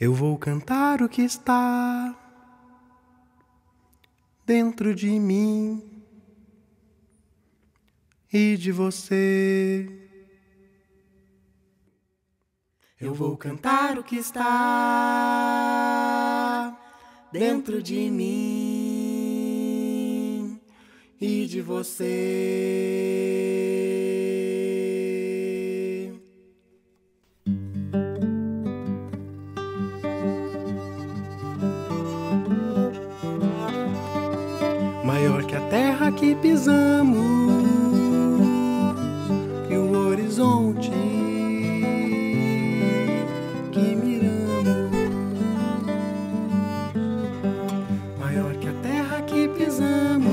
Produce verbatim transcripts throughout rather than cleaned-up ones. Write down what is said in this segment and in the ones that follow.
Eu vou cantar o que está dentro de mim e de você. Eu vou cantar o que está dentro de mim e de você. Maior que a terra que pisamos e o horizonte que miramos. Maior que a terra que pisamos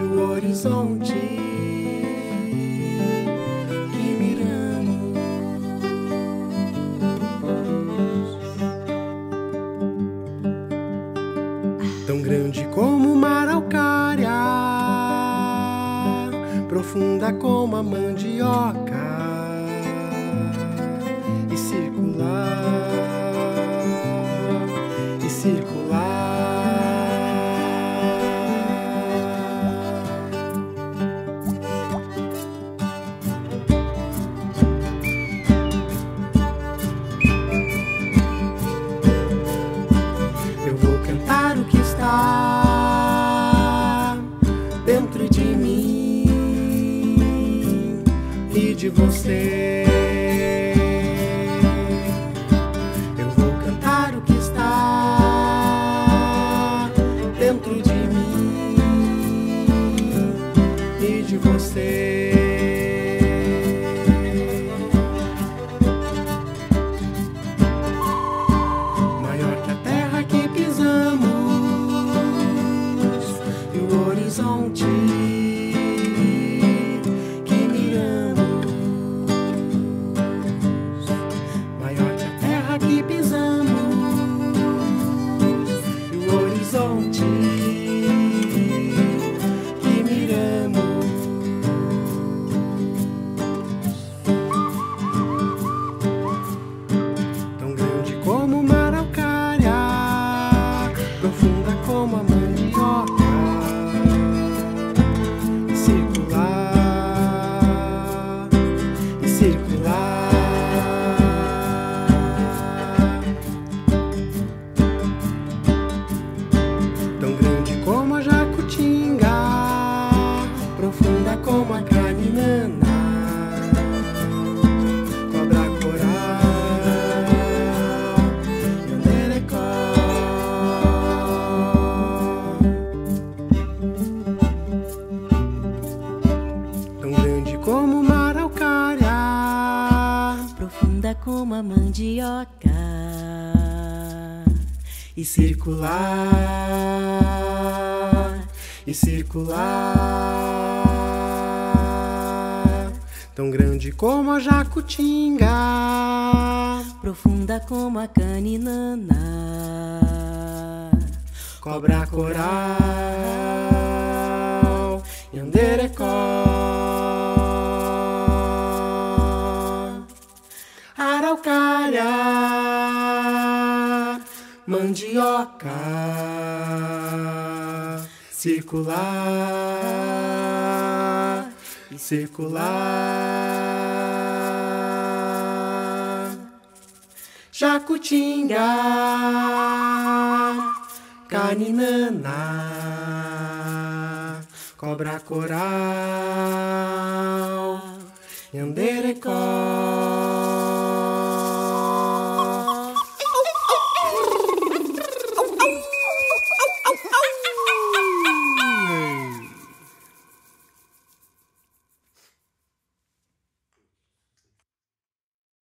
e o horizonte que miramos. Tão grande como uma araucária, profunda como a mandioca e circular, e circular. Eu vou cantar o que está dentro de mim e de você. Maior que a terra que pisamos e o horizonte que miramos. Maior que a terra que pisamos e o horizonte. Tão grande como a jacutinga, profunda como a caninana, cobra coral, Nhanderekó. Tão grande como uma araucária, profunda como a mandioca e circular, e circular. Tão grande como a jacutinga, profunda como a caninana, cobra coral, Nhanderekó, araucária, mandioca, circular, e circular. Jacutinga, caninana, cobra coral, Nhanderekó.